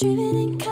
Dreaming in